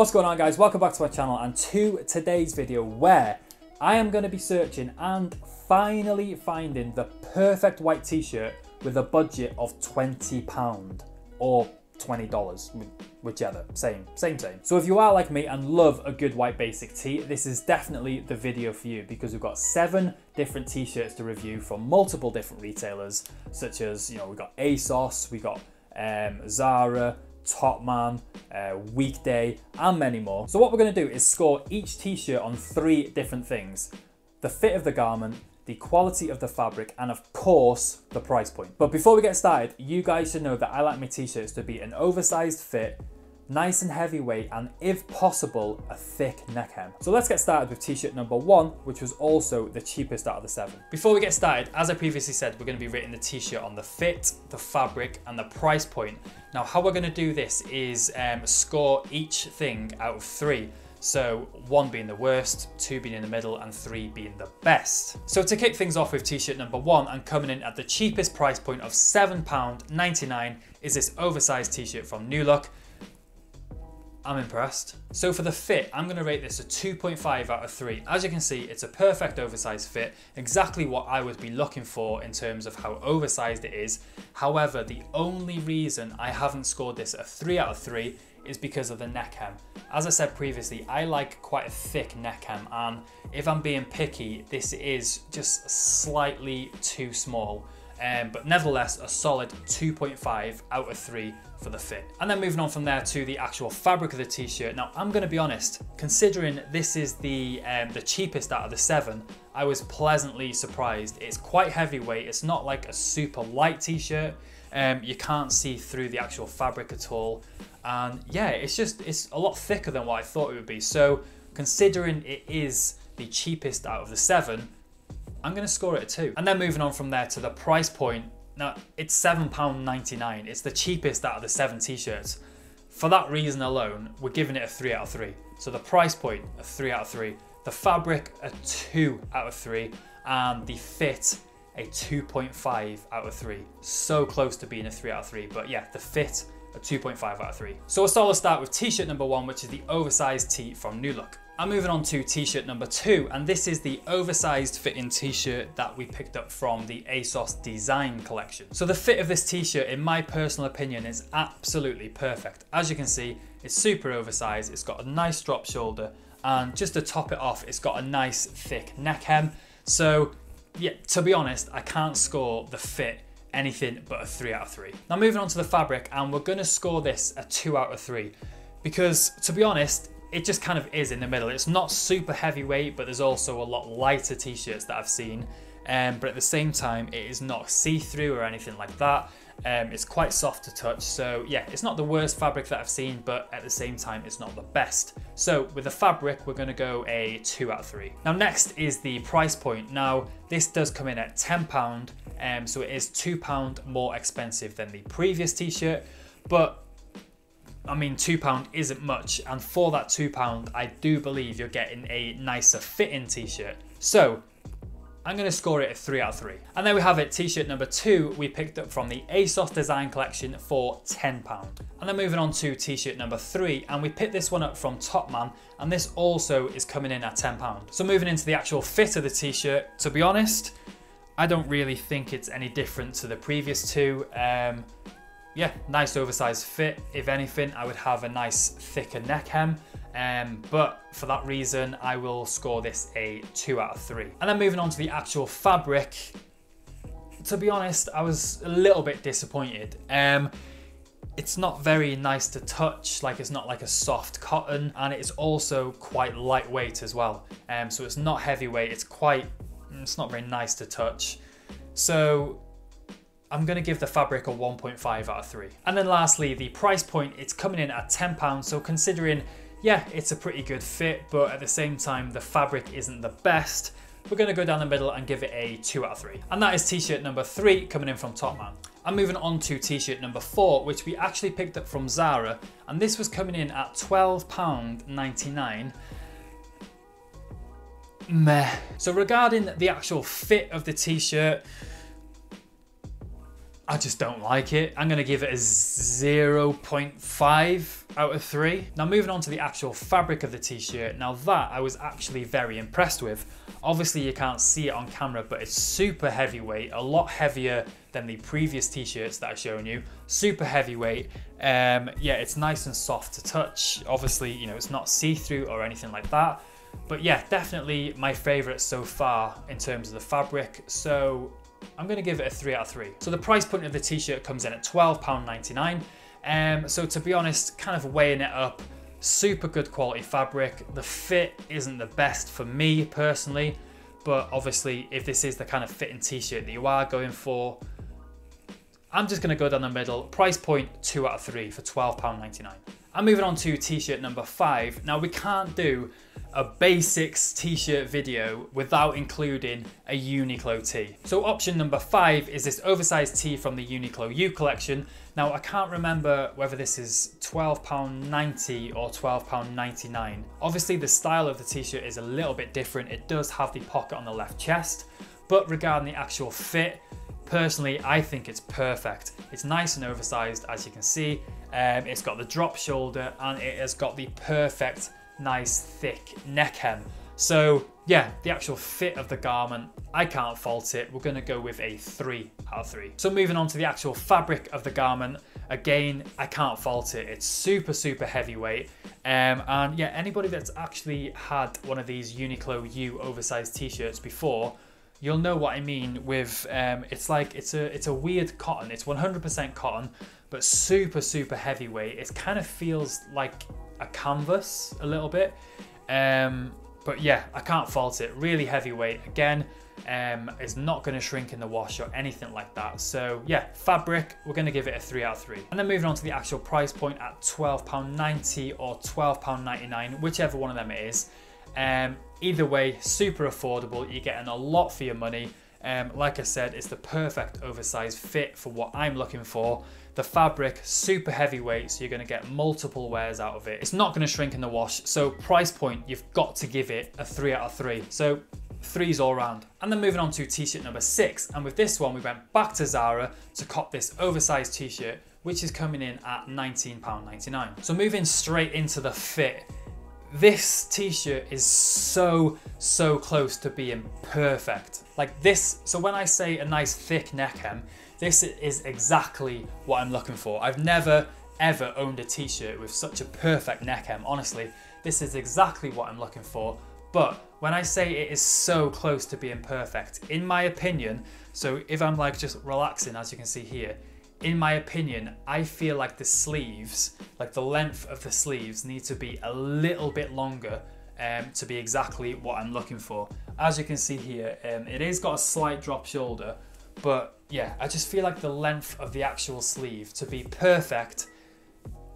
What's going on, guys? Welcome back to my channel and to today's video where I am going to be searching and finally finding the perfect white t-shirt with a budget of £20 or $20, whichever, same. So if you are like me and love a good white basic tee, this is definitely the video for you because we've got 7 different t-shirts to review from multiple different retailers, such as, you know, we've got ASOS, we've got Zara, Topman, Weekday, and many more. So what we're going to do is score each t-shirt on 3 different things: the fit of the garment, the quality of the fabric, and of course the price point. But before we get started, you guys should know that I like my t-shirts to be an oversized fit, nice and heavyweight, and if possible a thick neck hem. So let's get started with t-shirt number 1, which was also the cheapest out of the 7. Before we get started, as I previously said, we're going to be rating the t-shirt on the fit, the fabric, and the price point. Now how we're going to do this is score each thing out of 3. So 1 being the worst, 2 being in the middle, and 3 being the best. So to kick things off with t-shirt number 1 and coming in at the cheapest price point of £7.99 is this oversized t-shirt from New Look. I'm impressed. So for the fit, I'm going to rate this a 2.5 out of 3. As you can see, it's a perfect oversized fit, exactly what I would be looking for in terms of how oversized it is. However, the only reason I haven't scored this a 3 out of 3 is because of the neck hem. As I said previously, I like quite a thick neck hem, and if I'm being picky, this is just slightly too small. But nevertheless, a solid 2.5 out of 3 for the fit. And then moving on from there to the actual fabric of the t-shirt. Now, I'm going to be honest, considering this is the cheapest out of the 7, I was pleasantly surprised. It's quite heavyweight. It's not like a super light t-shirt. You can't see through the actual fabric at all. And yeah, it's a lot thicker than what I thought it would be. So considering it is the cheapest out of the 7, I'm going to score it a 2. And then moving on from there to the price point. Now, it's £7.99. It's the cheapest out of the 7 t-shirts. For that reason alone, we're giving it a 3 out of 3. So the price point, a 3 out of 3. The fabric, a 2 out of 3. And the fit, a 2.5 out of 3. So close to being a 3 out of 3. But yeah, the fit, a 2.5 out of 3. So a solid start with t-shirt number 1, which is the oversized tee from New Look. I'm moving on to t-shirt number 2, and this is the oversized fitting t-shirt that we picked up from the ASOS Design Collection. So the fit of this t-shirt, in my personal opinion, is absolutely perfect. As you can see, it's super oversized, it's got a nice drop shoulder, and just to top it off, it's got a nice thick neck hem. So yeah, to be honest, I can't score the fit anything but a 3 out of 3. Now moving on to the fabric, and we're going to score this a 2 out of 3 because, to be honest, it just kind of is in the middle. It's not super heavyweight, but there's also a lot lighter t-shirts that I've seen. But at the same time, it is not see-through or anything like that. It's quite soft to touch. So yeah, it's not the worst fabric that I've seen, but at the same time, it's not the best. So with the fabric, we're gonna go a 2 out of 3. Now next is the price point. Now this does come in at £10, so it is £2 more expensive than the previous t-shirt, but I mean, £2 isn't much, and for that £2, I do believe you're getting a nicer fitting t-shirt. So I'm going to score it a 3 out of 3. And there we have it, t-shirt number 2 we picked up from the ASOS Design Collection for £10. And then moving on to t-shirt number 3, and we picked this one up from Topman, and this also is coming in at £10. So moving into the actual fit of the t-shirt, to be honest, I don't really think it's any different to the previous 2. Yeah, nice oversized fit. If anything, I would have a nice thicker neck hem. But for that reason, I will score this a 2 out of 3. And then moving on to the actual fabric, to be honest, I was a little bit disappointed. It's not very nice to touch, like it's not like a soft cotton, and it's also quite lightweight as well. So it's not heavyweight, it's not very nice to touch. So I'm going to give the fabric a 1.5 out of 3. And then lastly, the price point, it's coming in at £10. So considering, yeah, it's a pretty good fit, but at the same time, the fabric isn't the best. We're going to go down the middle and give it a 2 out of 3. And that is t-shirt number 3 coming in from Topman. I'm moving on to t-shirt number 4, which we actually picked up from Zara. And this was coming in at £12.99. Meh. So regarding the actual fit of the t-shirt, I just don't like it. I'm gonna give it a 0.5 out of 3. Now moving on to the actual fabric of the t-shirt. Now that I was actually very impressed with. Obviously you can't see it on camera, but it's super heavyweight, a lot heavier than the previous t-shirts that I've shown you. Super heavyweight. Yeah, it's nice and soft to touch. Obviously, you know, it's not see-through or anything like that. But yeah, definitely my favorite so far in terms of the fabric. So I'm gonna give it a 3 out of 3. So the price point of the t-shirt comes in at £12.99. So to be honest, kind of weighing it up, super good quality fabric. The fit isn't the best for me personally, but obviously if this is the kind of fitting t-shirt that you are going for, I'm just gonna go down the middle. Price point 2 out of 3 for £12.99. I'm moving on to t-shirt number 5. Now we can't do a basics t-shirt video without including a Uniqlo tee. So option number 5 is this oversized tee from the Uniqlo U collection. Now I can't remember whether this is £12.90 or £12.99. Obviously the style of the t-shirt is a little bit different. It does have the pocket on the left chest, but regarding the actual fit, personally, I think it's perfect. It's nice and oversized, as you can see. It's got the drop shoulder and it has got the perfect, nice, thick neck hem. So yeah, the actual fit of the garment, I can't fault it. We're gonna go with a 3 out of 3. So moving on to the actual fabric of the garment. Again, I can't fault it. It's super, super heavyweight. And yeah, anybody that's actually had one of these Uniqlo U oversized t-shirts before, you'll know what I mean with, it's like, it's a weird cotton. It's 100% cotton, but super, super heavyweight. It kind of feels like a canvas a little bit. But yeah, I can't fault it. Really heavyweight. Again, it's not gonna shrink in the wash or anything like that. So yeah, fabric, we're gonna give it a 3 out of 3. And then moving on to the actual price point at £12.90 or £12.99, whichever one of them it is. Either way, super affordable. You're getting a lot for your money. Like I said, it's the perfect oversized fit for what I'm looking for. The fabric, super heavyweight, so you're gonna get multiple wears out of it. It's not gonna shrink in the wash, so price point, you've got to give it a 3 out of 3. So 3s all round. And then moving on to t-shirt number 6, and with this one, we went back to Zara to cop this oversized t-shirt, which is coming in at £19.99. So moving straight into the fit. This t-shirt is so close to being perfect. Like this, so when I say a nice thick neck hem, this is exactly what I'm looking for. I've never ever owned a t-shirt with such a perfect neck hem, honestly. This is exactly what I'm looking for. But when I say it is so close to being perfect, in my opinion, so if I'm like just relaxing, as you can see here, in my opinion, I feel like the sleeves, like the length of the sleeves need to be a little bit longer to be exactly what I'm looking for. As you can see here, it has got a slight drop shoulder, but yeah, I just feel like the length of the actual sleeve to be perfect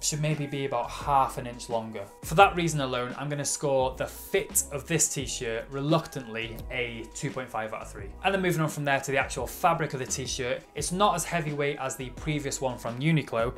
should maybe be about half an inch longer. For that reason alone, I'm gonna score the fit of this t-shirt reluctantly a 2.5 out of 3. And then moving on from there to the actual fabric of the t-shirt, it's not as heavyweight as the previous one from Uniqlo,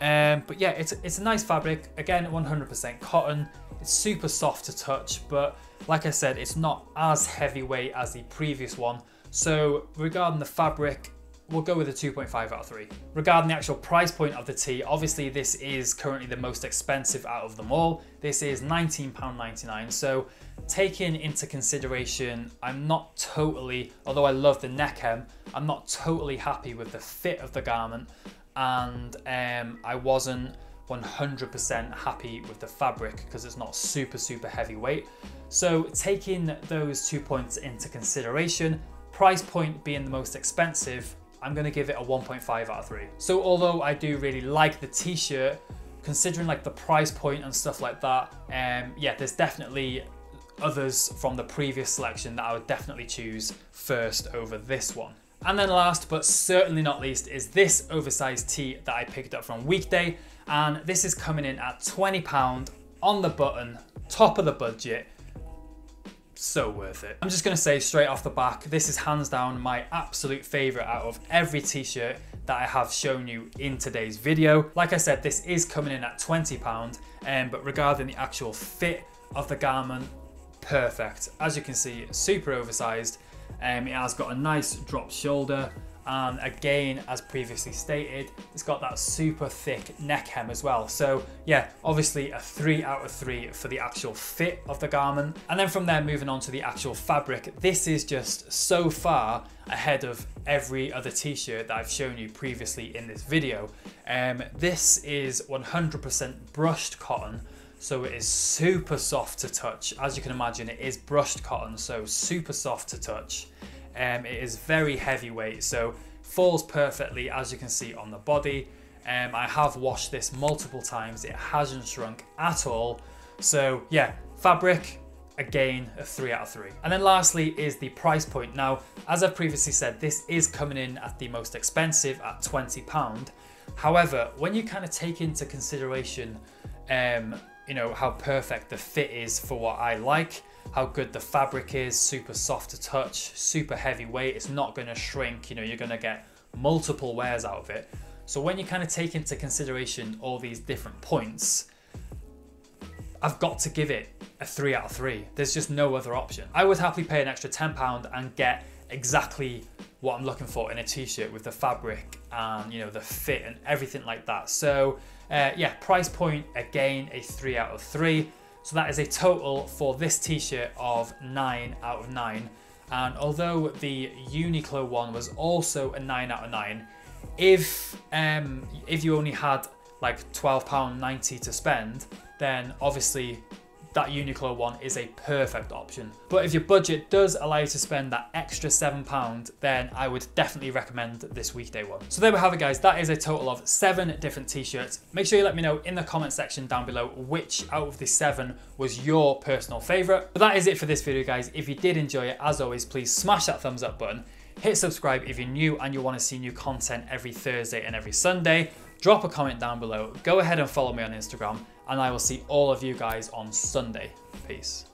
but yeah, it's a nice fabric. Again, 100% cotton. It's super soft to touch, but like I said, it's not as heavyweight as the previous one. So regarding the fabric, we'll go with a 2.5 out of 3. Regarding the actual price point of the tee, obviously this is currently the most expensive out of them all. This is £19.99, so taking into consideration, I'm not totally, although I love the neck hem, I'm not totally happy with the fit of the garment, and I wasn't 100% happy with the fabric because it's not super, super heavyweight. So taking those 2 points into consideration, price point being the most expensive, I'm gonna give it a 1.5 out of 3. So although I do really like the t-shirt, considering like the price point and stuff like that, yeah, there's definitely others from the previous selection that I would definitely choose first over this one. And then last, but certainly not least, is this oversized tee that I picked up from Weekday. And this is coming in at £20 on the button, top of the budget. So worth it. I'm just gonna say straight off the back, this is hands down my absolute favorite out of every t-shirt that I have shown you in today's video. Like I said, this is coming in at £20, but regarding the actual fit of the garment, perfect. As you can see, super oversized. It has got a nice drop shoulder. And again, as previously stated, it's got that super thick neck hem as well. So yeah, obviously a 3 out of 3 for the actual fit of the garment. And then from there, moving on to the actual fabric, this is just so far ahead of every other t-shirt that I've shown you previously in this video. This is 100% brushed cotton, so it is super soft to touch. As you can imagine, it is brushed cotton, so super soft to touch. It is very heavyweight, so falls perfectly, as you can see, on the body. I have washed this multiple times. It hasn't shrunk at all. So yeah, fabric, again, a 3 out of 3. And then lastly is the price point. Now, as I've previously said, this is coming in at the most expensive at £20. However, when you kind of take into consideration, you know, how perfect the fit is for what I like, how good the fabric is, super soft to touch, super heavyweight, it's not going to shrink, you know, you're going to get multiple wears out of it. So when you kind of take into consideration all these different points, I've got to give it a 3 out of 3. There's just no other option. I would happily pay an extra £10 and get exactly what I'm looking for in a t-shirt with the fabric and, you know, the fit and everything like that. So yeah, price point, again, a 3 out of 3. So that is a total for this t-shirt of 9 out of 9. And although the Uniqlo one was also a 9 out of 9, if you only had like £12.90 to spend, then obviously that Uniqlo one is a perfect option. But if your budget does allow you to spend that extra £7, then I would definitely recommend this Weekday one. So there we have it, guys. That is a total of 7 different t-shirts. Make sure you let me know in the comment section down below which out of the 7 was your personal favorite. But that is it for this video, guys. If you did enjoy it, as always, please smash that thumbs up button. Hit subscribe if you're new and you want to see new content every Thursday and every Sunday. Drop a comment down below. Go ahead and follow me on Instagram. And I will see all of you guys on Sunday. Peace.